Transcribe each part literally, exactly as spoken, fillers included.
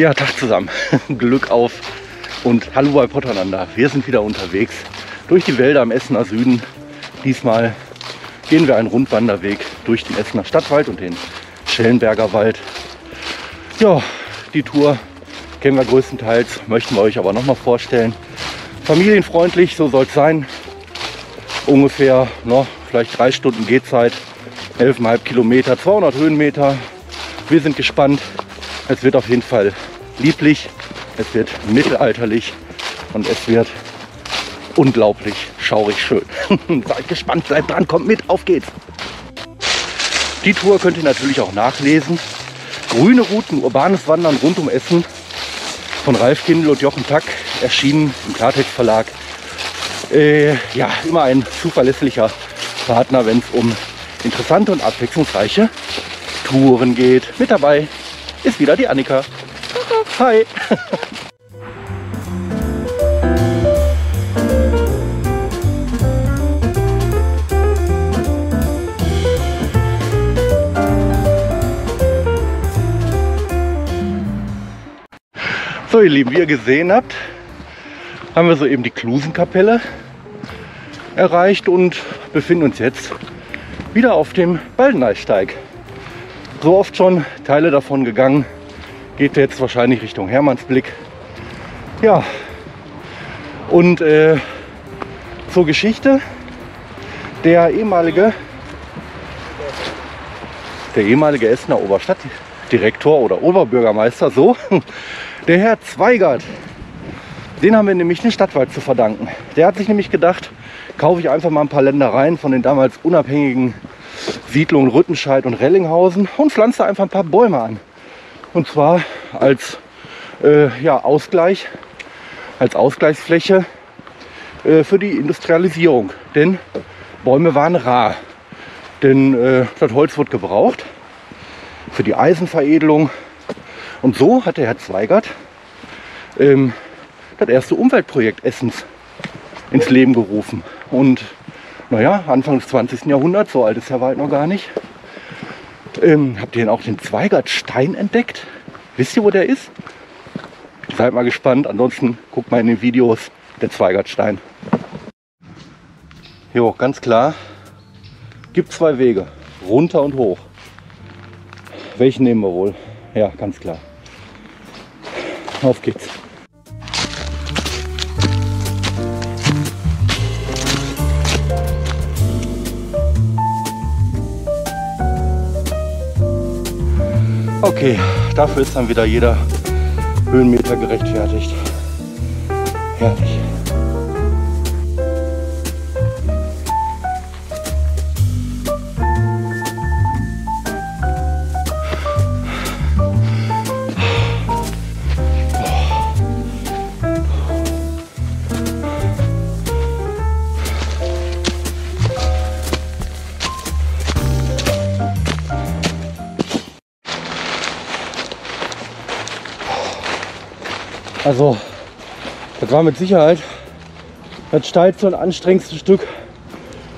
Ja, Tag zusammen, Glück auf und hallo bei POTT.einander. Wir sind wieder unterwegs durch die Wälder am Essener Süden. Diesmal gehen wir einen Rundwanderweg durch den Essener Stadtwald und den Schellenberger Wald. Ja, die Tour kennen wir größtenteils, möchten wir euch aber nochmal vorstellen. Familienfreundlich, so soll es sein. Ungefähr, no, vielleicht drei Stunden Gehzeit, elf Komma fünf Kilometer, zweihundert Höhenmeter. Wir sind gespannt. Es wird auf jeden Fall lieblich, es wird mittelalterlich und es wird unglaublich schaurig schön. Seid gespannt, bleibt dran, kommt mit, auf geht's! Die Tour könnt ihr natürlich auch nachlesen. Grüne Routen, urbanes Wandern rund um Essen von Ralf Kindl und Jochen Plack, erschienen im Klartext Verlag. Äh, ja, immer ein zuverlässlicher Partner, wenn es um interessante und abwechslungsreiche Touren geht. Mit dabei ist wieder die Annika. Hi! So ihr Lieben, wie ihr gesehen habt, haben wir soeben die Klusenkapelle erreicht und befinden uns jetzt wieder auf dem Baldeneysteig. So oft schon Teile davon gegangen, geht jetzt wahrscheinlich Richtung Hermannsblick. Ja, und äh, zur Geschichte, der ehemalige, der ehemalige Essener Oberstadtdirektor oder Oberbürgermeister, so, der Herr Zweigert, den haben wir nämlich den Stadtwald zu verdanken. Der hat sich nämlich gedacht, kaufe ich einfach mal ein paar Ländereien von den damals unabhängigen Siedlungen Rüttenscheid und Rellinghausen und pflanzte einfach ein paar Bäume an. Und zwar als äh, ja, Ausgleich, als Ausgleichsfläche äh, für die Industrialisierung. Denn Bäume waren rar. Denn äh, das Holz wurde gebraucht für die Eisenveredelung. Und so hat der Herr Zweigert ähm, das erste Umweltprojekt Essens ins Leben gerufen. Und naja, Anfang des zwanzigsten Jahrhunderts, so alt ist der Wald noch gar nicht. Ähm, habt ihr denn auch den Zweigertstein entdeckt? Wisst ihr, wo der ist? Seid mal gespannt, ansonsten guckt mal in den Videos, der Zweigertstein. Jo, ganz klar, gibt zwei Wege, runter und hoch. Welchen nehmen wir wohl? Ja, ganz klar. Auf geht's. Okay, dafür ist dann wieder jeder Höhenmeter gerechtfertigt. Herrlich. Also, das war mit Sicherheit das steilste und anstrengendste Stück,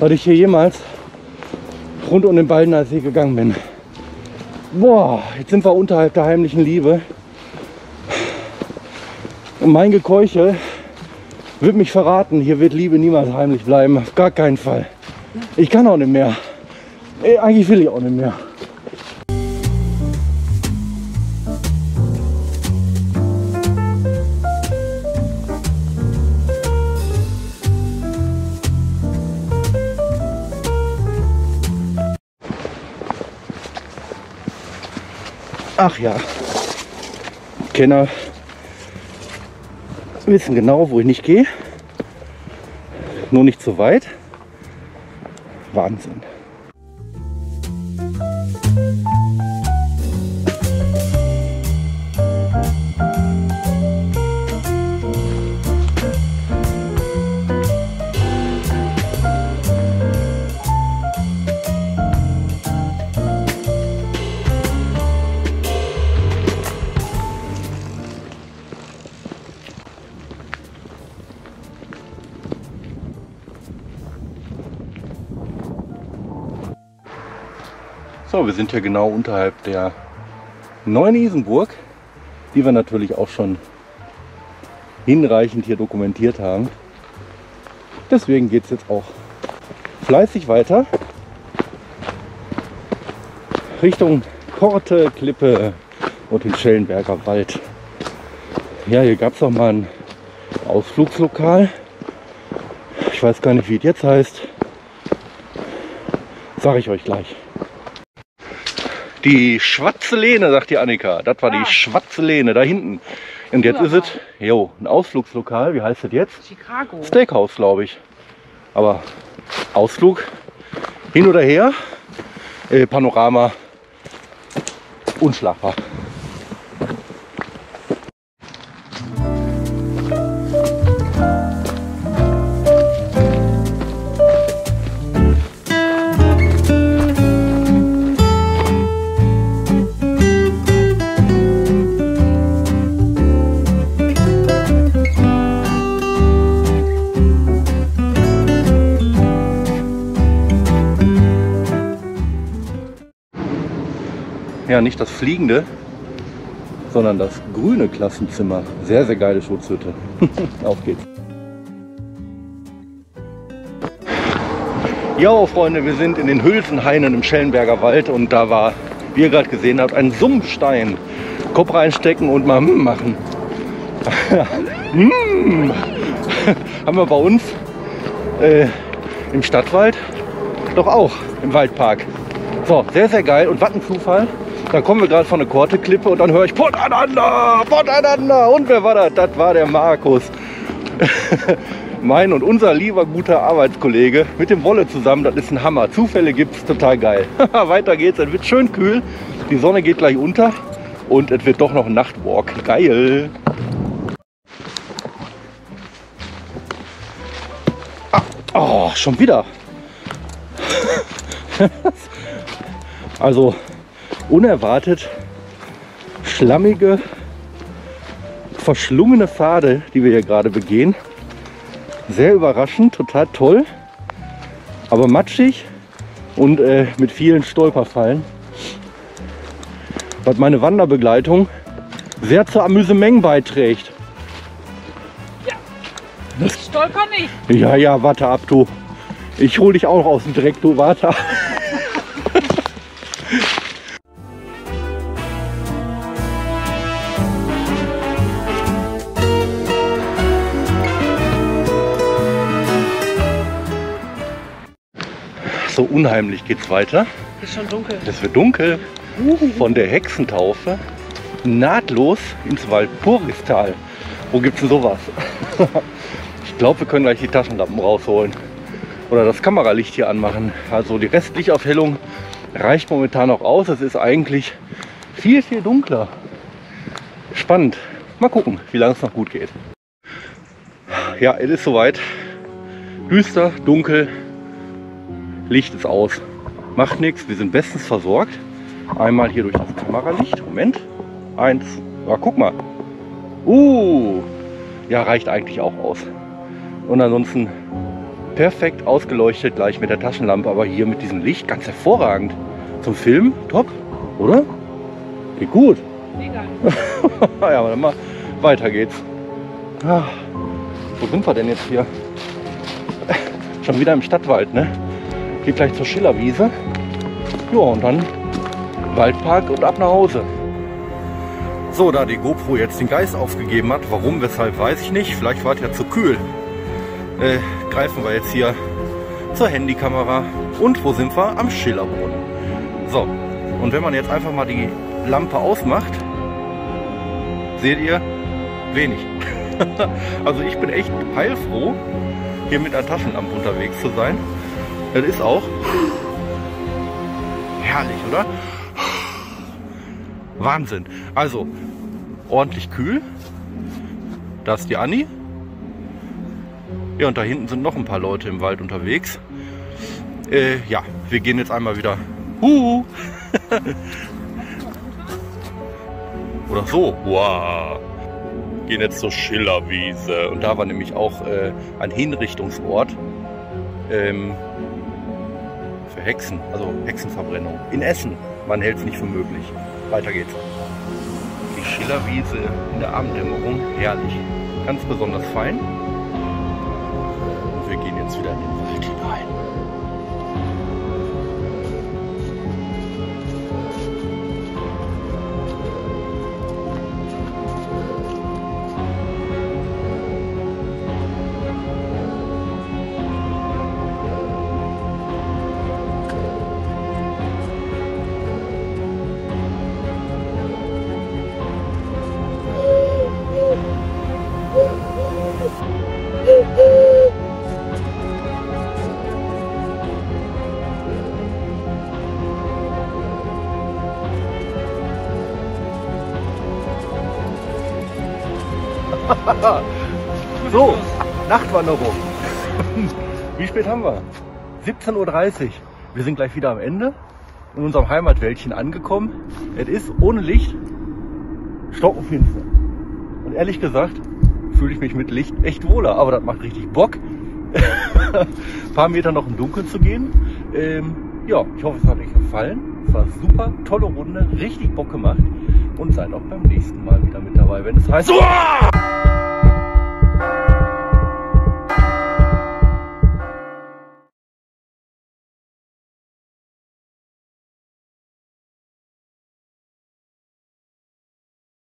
was ich hier jemals rund um den Baldeneysee gegangen bin. Boah, jetzt sind wir unterhalb der heimlichen Liebe. Und mein Gekeuchel wird mich verraten, hier wird Liebe niemals heimlich bleiben, auf gar keinen Fall. Ich kann auch nicht mehr. Eigentlich will ich auch nicht mehr. Ach ja, Kenner Wir wissen genau, wo ich nicht gehe. Nur nicht so weit. Wahnsinn. So, wir sind hier genau unterhalb der Neuen Isenburg, die wir natürlich auch schon hinreichend hier dokumentiert haben. Deswegen geht es jetzt auch fleißig weiter Richtung Korteklippe und den Schellenberger Wald. Ja, hier gab es auch mal ein Ausflugslokal. Ich weiß gar nicht, wie es jetzt heißt. Sage ich euch gleich. Die schwarze Lehne, sagt die Annika. Das war ah. die schwarze Lehne, da hinten. Und jetzt ist es jo, ein Ausflugslokal. Wie heißt das jetzt? Chicago. Steakhouse, glaube ich. Aber Ausflug hin oder her. Äh, Panorama unschlagbar. Ja, nicht das fliegende, sondern das grüne Klassenzimmer. Sehr, sehr geile Schutzhütte. Auf geht's. Jo, Freunde, wir sind in den Hülsenhainen im Schellenberger Wald und da war, wie ihr gerade gesehen habt, ein Sumpfstein. Kopf reinstecken und mal mm machen. mm. Haben wir bei uns äh, im Stadtwald doch auch im Waldpark. So, sehr, sehr geil und was ein Zufall. Dann kommen wir gerade von der Korteklippe und dann höre ich POTT.einander, POTT.einander. Und wer war das? Das war der Markus. Mein und unser lieber guter Arbeitskollege mit dem Wolle zusammen. Das ist ein Hammer. Zufälle gibt es, total geil. Weiter geht's, es wird schön kühl. Die Sonne geht gleich unter und es wird doch noch ein Nachtwalk. Geil. Ah, oh, schon wieder. Also... unerwartet schlammige, verschlungene Pfade, die wir hier gerade begehen. Sehr überraschend, total toll, aber matschig und äh, mit vielen Stolperfallen. Was meine Wanderbegleitung sehr zur Amüsemeng beiträgt. Ja, ich stolper nicht. Ja, ja, warte ab, du. Ich hole dich auch noch aus dem Dreck, du, warte ab. So unheimlich geht's weiter. Ist schon dunkel. Es wird dunkel. Von der Hexentaufe nahtlos ins Walpurgistal. Wo gibt's denn sowas? Ich glaube, wir können gleich die Taschenlampen rausholen oder das Kameralicht hier anmachen. Also die Restlichtaufhellung reicht momentan noch aus. Es ist eigentlich viel, viel dunkler. Spannend. Mal gucken, wie lange es noch gut geht. Ja, es ist soweit. Düster, dunkel. Licht ist aus. Macht nichts, wir sind bestens versorgt. Einmal hier durch das Kameralicht. Moment. Eins. Ja, guck mal. Uh. Ja, reicht eigentlich auch aus. Und ansonsten perfekt ausgeleuchtet, gleich mit der Taschenlampe. Aber hier mit diesem Licht ganz hervorragend. Zum Filmen, top, oder? Geht gut. Mega. Ja, aber dann mal weiter geht's. Ah, wo sind wir denn jetzt hier? Schon wieder im Stadtwald, ne? Geht gleich zur Schillerwiese. Ja, und dann Waldpark und ab nach Hause. So, da die GoPro jetzt den Geist aufgegeben hat, warum, weshalb, weiß ich nicht. Vielleicht war es ja zu kühl. Äh, greifen wir jetzt hier zur Handykamera. Und wo sind wir? Am Schillerbrunnen. So, und wenn man jetzt einfach mal die Lampe ausmacht, seht ihr wenig. Also ich bin echt heilfroh, hier mit einer Taschenlampe unterwegs zu sein. Das ist auch herrlich, oder? Wahnsinn. Also ordentlich kühl. Da ist die Anni. Ja, und da hinten sind noch ein paar Leute im Wald unterwegs. Äh, ja, wir gehen jetzt einmal wieder. Huhu. Oder so. Wow. Gehen jetzt zur Schillerwiese. Und da war nämlich auch äh, ein Hinrichtungsort ähm, für Hexen, also Hexenverbrennung. In Essen. Man hält es nicht für möglich. Weiter geht's. Die Schillerwiese in der Abenddämmerung. Herrlich. Ganz besonders fein. Und wir gehen jetzt wieder in den Wald hinein. So, Nachtwanderung. Wie spät haben wir? siebzehn Uhr dreißig. Wir sind gleich wieder am Ende in unserem Heimatwäldchen angekommen. Es ist ohne Licht, stockenfinster. Und ehrlich gesagt fühle ich mich mit Licht echt wohler, aber das macht richtig Bock. Ein paar Meter noch im Dunkeln zu gehen. Ähm, ja, ich hoffe, es hat euch gefallen. Es war super, tolle Runde, richtig Bock gemacht. Und seid auch beim nächsten Mal wieder mit dabei, wenn es heißt... Uah!